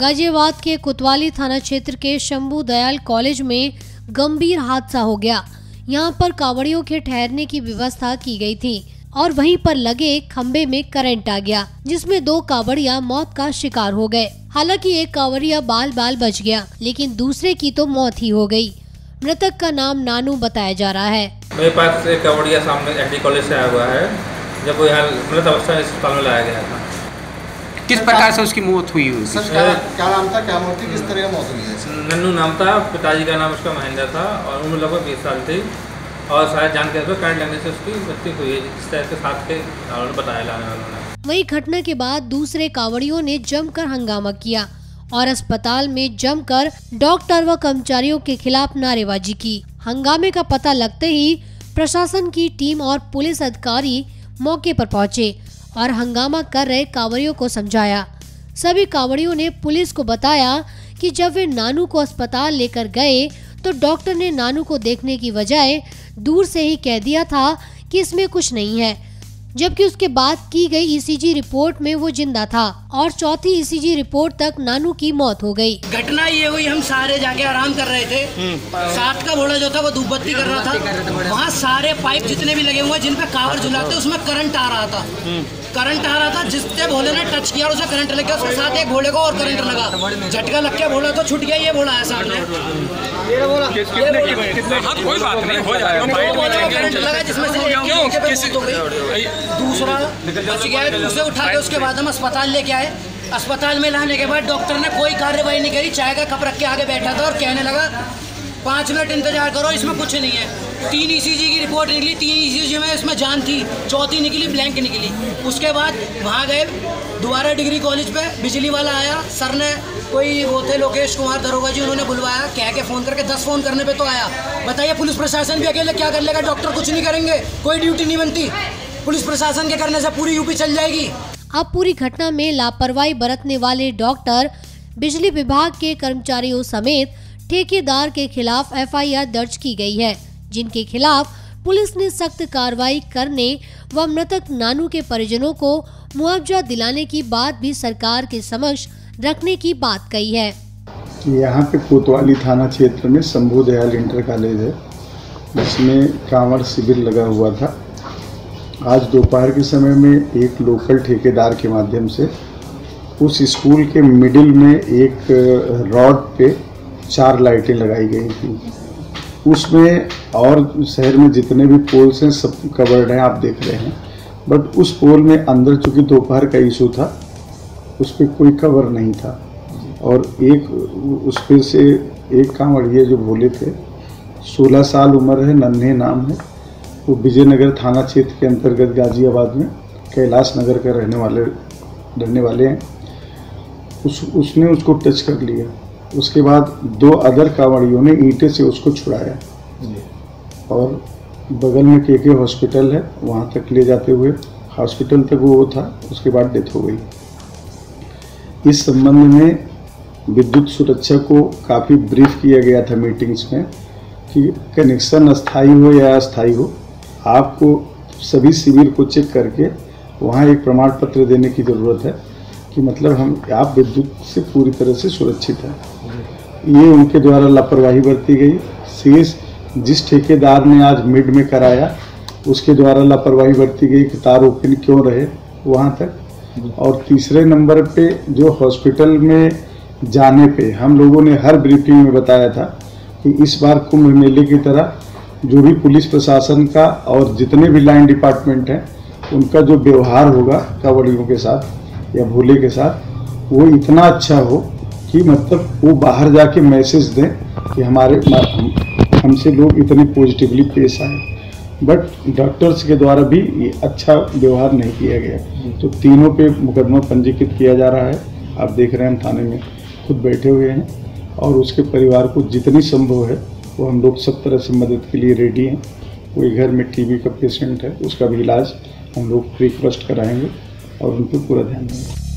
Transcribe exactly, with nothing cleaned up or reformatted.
गाजियाबाद के कोतवाली थाना क्षेत्र के शंभू दयाल कॉलेज में गंभीर हादसा हो गया। यहाँ पर कांवड़ियों के ठहरने की व्यवस्था की गई थी और वहीं पर लगे एक खंबे में करंट आ गया, जिसमें दो कांवड़िया मौत का शिकार हो गए। हालांकि एक कांवड़िया बाल बाल बच गया, लेकिन दूसरे की तो मौत ही हो गई। मृतक का नाम नानू बताया जा रहा है। मेरे पास एक कांवड़िया सामने एग्री कॉलेज से आया हुआ है, जब वो यहाँ मृत अवस्था में अस्पताल में लाया गया था। किस प्रकार से उसकी मौत हुई हुई सर? क्या नाम था, क्या मौत थी, किस तरह की मौत हुई है? नानू नाम था, पिताजी का नाम उसका महेंद्र था और उम्र लगभग बीस साल थी और शायद जान के करंट लगने से उसकी मृत्यु हुई है, जिस तरह के साथ के बताया लाने वालों ने। वही घटना के बाद दूसरे कांवड़ियों ने जमकर हंगामा किया और अस्पताल में जमकर डॉक्टर व कर्मचारियों के खिलाफ नारेबाजी की। हंगामे का पता लगते ही प्रशासन की टीम और पुलिस अधिकारी मौके पर पहुंचे और हंगामा कर रहे कांवड़ियों को समझाया। सभी कांवड़ियों ने पुलिस को बताया कि जब वे नानू को अस्पताल लेकर गए तो डॉक्टर ने नानू को देखने की बजाय दूर से ही कह दिया था कि इसमें कुछ नहीं है, जबकि उसके बाद की गई ई सी जी रिपोर्ट में वो जिंदा था और चौथी ई सी जी रिपोर्ट तक नानू की मौत हो गई। घटना ये हुई, हम सारे जाके आराम कर रहे थे, साथ का घोड़ा जो था वो धूप बत्ती कर रहा था। वहाँ सारे पाइप जितने भी लगे हुए जिन पे कावर झुलाते उसमें करंट आ रहा था, करंट आ रहा था जिससे भोले ने टच किया और उसे करंट लग गया। उसके साथ एक घोड़े को और करंट लगा, झटका लग के घोड़ा तो छूट गया, ये घोड़ा है सामने। दूसरा बच गया, दूसरे उठा के उसके बाद हम अस्पताल लेके आए। अस्पताल में लाने के बाद डॉक्टर ने कोई कार्रवाई नहीं करी, चाय का कप रख के आगे बैठा था और कहने लगा पाँच मिनट इंतजार करो, इसमें कुछ नहीं है। तीन ई सी जी की रिपोर्ट निकली, तीन ई सी जी में इसमें जान थी, चौथी निकली ब्लैंक निकली। उसके बाद वहाँ गए दोबारा डिग्री कॉलेज पे, बिजली वाला आया, सर ने कोई वो थे लोकेश कुमार दरोगा जी, उन्होंने बुलवाया, कह के फ़ोन करके दस फ़ोन करने पे तो आया। बताइए पुलिस प्रशासन भी अकेले क्या कर लेगा, डॉक्टर कुछ नहीं करेंगे, कोई ड्यूटी नहीं बनती, पुलिस प्रशासन के करने से पूरी यूपी चल जाएगी। अब पूरी घटना में लापरवाही बरतने वाले डॉक्टर, बिजली विभाग के कर्मचारियों समेत ठेकेदार के खिलाफ एफ आई आर दर्ज की गई है, जिनके खिलाफ पुलिस ने सख्त कार्रवाई करने व मृतक नानू के परिजनों को मुआवजा दिलाने की बात भी सरकार के समक्ष रखने की बात कही है। यहाँ पे कोतवाली थाना क्षेत्र में शंभू दयाल इंटर कॉलेज है, जिसमें कांवड़ शिविर लगा हुआ था। आज दोपहर के समय में एक लोकल ठेकेदार के माध्यम से उस स्कूल के मिडिल में एक रॉड पे चार लाइटें लगाई गई थी, उसमें और शहर में जितने भी पोल्स हैं सब कवर्ड हैं, आप देख रहे हैं, बट उस पोल में अंदर चूँकि दोपहर का इशू था उस पर कोई कवर नहीं था और एक उस पर से एक कांवड़िया जो बोले थे, सोलह साल उम्र है, नन्हे नाम है, वो बिजनगर थाना क्षेत्र के अंतर्गत गाजियाबाद में कैलाश नगर का रहने वाले रहने वाले हैं। उस उसने उसको टच कर लिया, उसके बाद दो अदर कांवड़ियों ने ईंटे से उसको छुड़ाया और बगल में केके हॉस्पिटल है वहाँ तक ले जाते हुए हॉस्पिटल तक वो था, उसके बाद डेथ हो गई। इस संबंध में विद्युत सुरक्षा को काफ़ी ब्रीफ किया गया था मीटिंग्स में कि कनेक्शन अस्थाई हो या अस्थाई हो, आपको सभी शिविर को चेक करके वहाँ एक प्रमाण पत्र देने की ज़रूरत है कि मतलब हम आप विद्युत से पूरी तरह से सुरक्षित हैं। ये उनके द्वारा लापरवाही बरती गई। शेष जिस ठेकेदार ने आज मिड में कराया उसके द्वारा लापरवाही बरती गई कि तार ओपन क्यों रहे वहाँ तक। और तीसरे नंबर पे जो हॉस्पिटल में जाने पे हम लोगों ने हर ब्रीफिंग में बताया था कि इस बार कुंभ मेले की तरह जो भी पुलिस प्रशासन का और जितने भी लाइन डिपार्टमेंट हैं उनका जो व्यवहार होगा कांवड़ियों के साथ या भोले के साथ वो इतना अच्छा हो कि मतलब वो बाहर जाके मैसेज दें कि हमारे हमसे लोग इतने पॉजिटिवली पेश आए, बट डॉक्टर्स के द्वारा भी ये अच्छा व्यवहार नहीं किया गया। तो तीनों पे मुकदमा पंजीकृत किया जा रहा है, आप देख रहे हैं हम थाने में खुद बैठे हुए हैं और उसके परिवार को जितनी संभव है वो हम लोग सब तरह से मदद के लिए रेडी हैं। कोई घर में टी बी का पेशेंट है उसका भी इलाज हम लोग रिक्वेस्ट कराएंगे और उन पर पूरा ध्यान देंगे।